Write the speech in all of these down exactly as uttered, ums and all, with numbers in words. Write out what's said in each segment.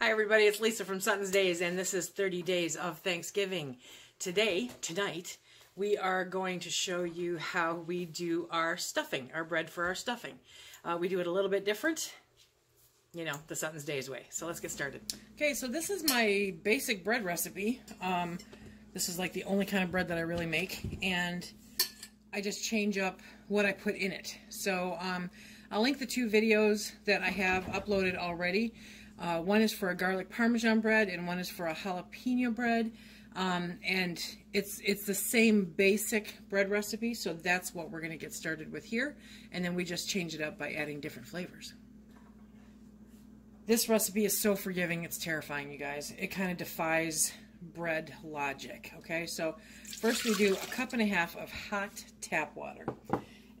Hi everybody, it's Lisa from Sutton's Days, and this is thirty days of Thanksgiving. Today, tonight, we are going to show you how we do our stuffing, our bread for our stuffing. Uh, we do it a little bit different, you know, the Sutton's Days way. So let's get started. Okay, so this is my basic bread recipe. Um, this is like the only kind of bread that I really make, and I just change up what I put in it. So um, I'll link the two videos that I have uploaded already. Uh, one is for a garlic parmesan bread and one is for a jalapeno bread, um, and it's it's the same basic bread recipe, so that's what we're going to get started with here, and then we just change it up by adding different flavors. This recipe is so forgiving, it's terrifying, you guys. It kind of defies bread logic, okay? So first we do a cup and a half of hot tap water,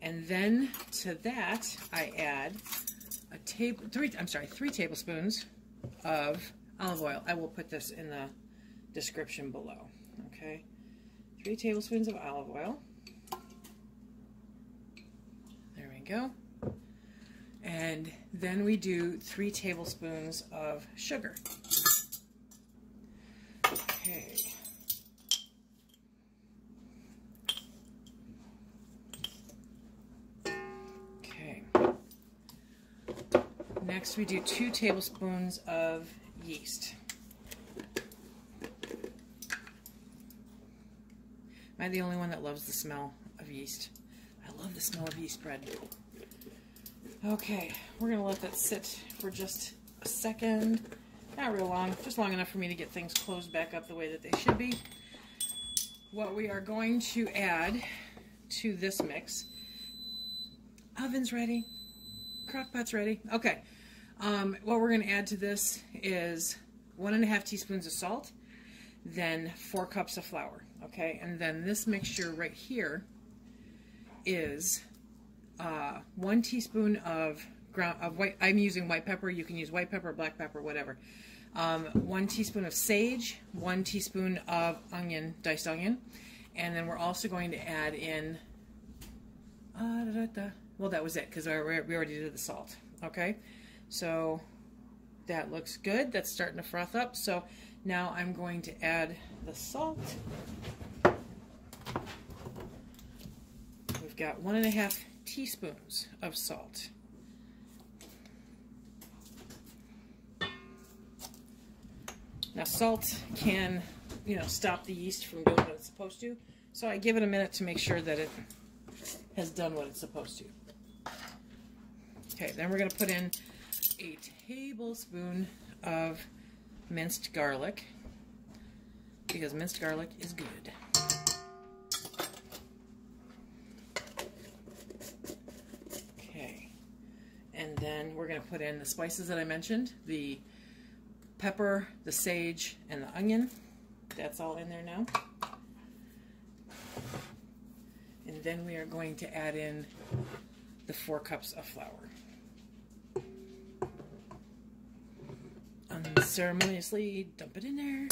and then to that I add A table, three, I'm sorry, three tablespoons of olive oil. I will put this in the description below. Okay, three tablespoons of olive oil. There we go. And then we do three tablespoons of sugar. Okay. Next, we do two tablespoons of yeast. Am I the only one that loves the smell of yeast? I love the smell of yeast bread. Okay, we're going to let that sit for just a second. Not real long, just long enough for me to get things closed back up the way that they should be. What we are going to add to this mix, oven's ready. Crock pot's ready. Okay. Um, what we're going to add to this is one and a half teaspoons of salt, then four cups of flour. Okay. And then this mixture right here is uh, one teaspoon of ground of white. I'm using white pepper. You can use white pepper, black pepper, whatever. Um, one teaspoon of sage, one teaspoon of onion, diced onion, and then we're also going to add in. Uh, da, da, da. Well, that was it, because we already did the salt, okay? So that looks good. That's starting to froth up. So now I'm going to add the salt. We've got one and a half teaspoons of salt. Now salt can, you know, stop the yeast from doing what it's supposed to. So I give it a minute to make sure that it has done what it's supposed to. Okay, then we're going to put in a tablespoon of minced garlic, because minced garlic is good. Okay, and then we're going to put in the spices that I mentioned, the pepper, the sage, and the onion. That's all in there now. And then we are going to add in the four cups of flour. Unceremoniously dump it in there.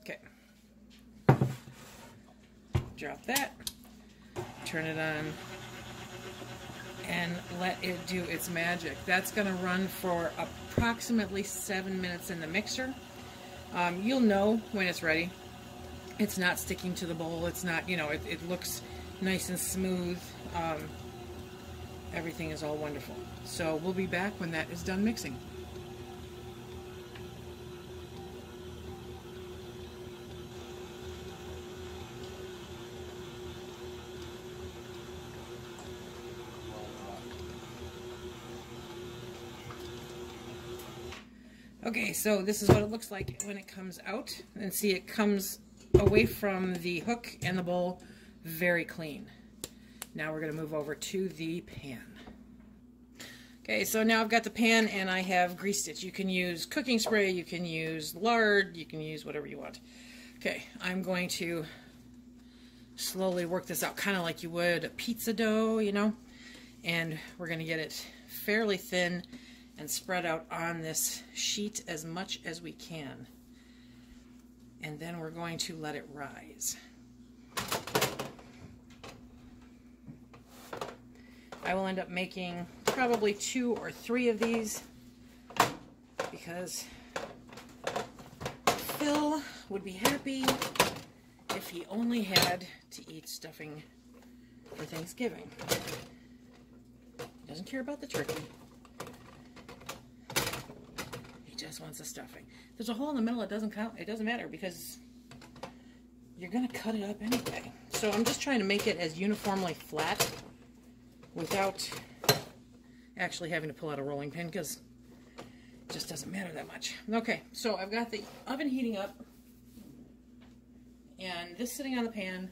Okay. Drop that. Turn it on. And let it do its magic. That's going to run for approximately seven minutes in the mixer. Um, you'll know when it's ready. It's not sticking to the bowl. It's not, you know, it, it looks nice and smooth. Um, Everything is all wonderful. So we'll be back when that is done mixing. Okay, so this is what it looks like when it comes out. And see, it comes away from the hook and the bowl very clean. Now we're going to move over to the pan. Okay, so now I've got the pan and I have greased it. You can use cooking spray, you can use lard, you can use whatever you want. Okay, I'm going to slowly work this out, kind of like you would a pizza dough, you know, and we're going to get it fairly thin and spread out on this sheet as much as we can. And then we're going to let it rise. I will end up making probably two or three of these, because Phil would be happy if he only had to eat stuffing for Thanksgiving. He doesn't care about the turkey. He just wants the stuffing. There's a hole in the middle. It doesn't count. It doesn't matter because you're going to cut it up anyway. So I'm just trying to make it as uniformly flat without actually having to pull out a rolling pin because it just doesn't matter that much. Okay, so I've got the oven heating up and this sitting on the pan,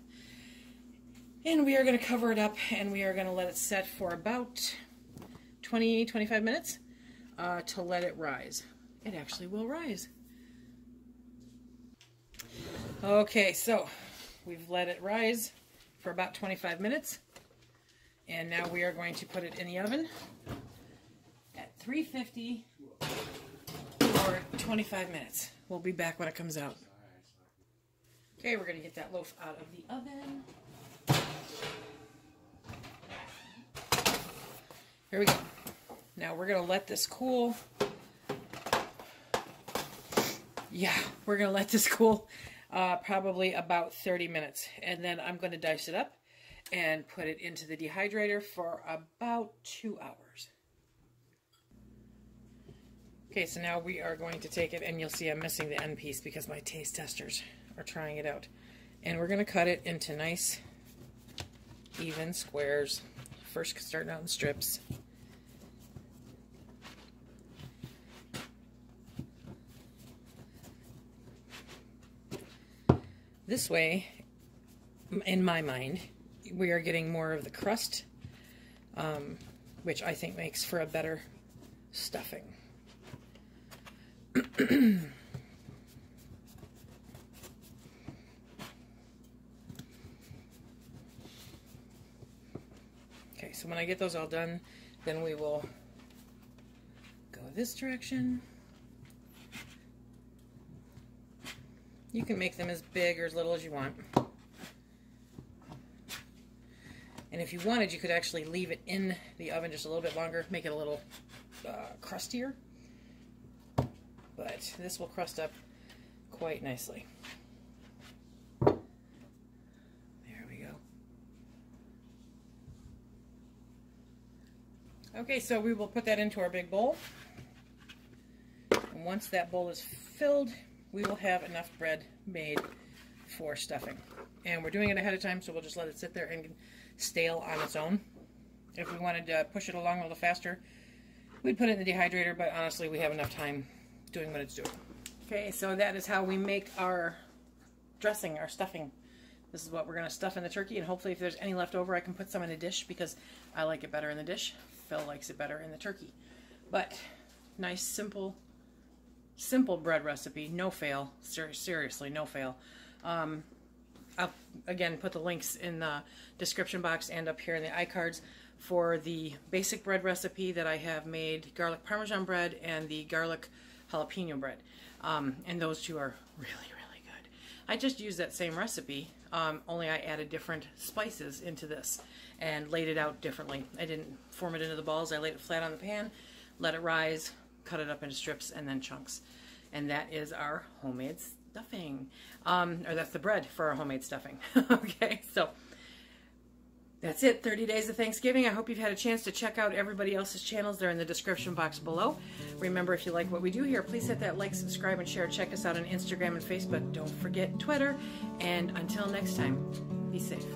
and we are going to cover it up and we are going to let it set for about twenty to twenty-five minutes uh, to let it rise. It actually will rise. Okay, so we've let it rise for about twenty-five minutes, and now we are going to put it in the oven at three fifty for twenty-five minutes. We'll be back when it comes out. Okay, we're going to get that loaf out of the oven. Here we go. Now we're going to let this cool. Yeah, we're going to let this cool uh, probably about thirty minutes. And then I'm going to dice it up and put it into the dehydrator for about two hours. Okay, so now we are going to take it, and you'll see I'm missing the end piece because my taste testers are trying it out. And we're going to cut it into nice, even squares. First, starting out in strips. This way, in my mind, we are getting more of the crust, um, which I think makes for a better stuffing. Okay, so when I get those all done, then we will go this direction. You can make them as big or as little as you want. And if you wanted, you could actually leave it in the oven just a little bit longer, make it a little uh, crustier. But this will crust up quite nicely. There we go. Okay, so we will put that into our big bowl. And once that bowl is filled, we will have enough bread made for stuffing. And we're doing it ahead of time, so we'll just let it sit there and stale on its own. If we wanted to push it along a little faster, we'd put it in the dehydrator, but honestly, we have enough time doing what it's doing. Okay, so that is how we make our dressing, our stuffing. This is what we're going to stuff in the turkey, and hopefully if there's any left over, I can put some in a dish because I like it better in the dish. Phil likes it better in the turkey. But nice, simple, simple bread recipe. No fail. Ser- seriously, no fail. Um, I'll, again, put the links in the description box and up here in the iCards for the basic bread recipe that I have made, garlic parmesan bread and the garlic jalapeno bread. Um, and those two are really, really good. I just used that same recipe, um, only I added different spices into this and laid it out differently. I didn't form it into the balls. I laid it flat on the pan, let it rise, cut it up into strips and then chunks. And that is our homemade stuffing. Um, or that's the bread for our homemade stuffing. Okay, so that's it. thirty days of Thanksgiving. I hope you've had a chance to check out everybody else's channels. They're in the description box below. Remember, if you like what we do here, please hit that like, subscribe, and share. Check us out on Instagram and Facebook. Don't forget Twitter. And until next time, be safe.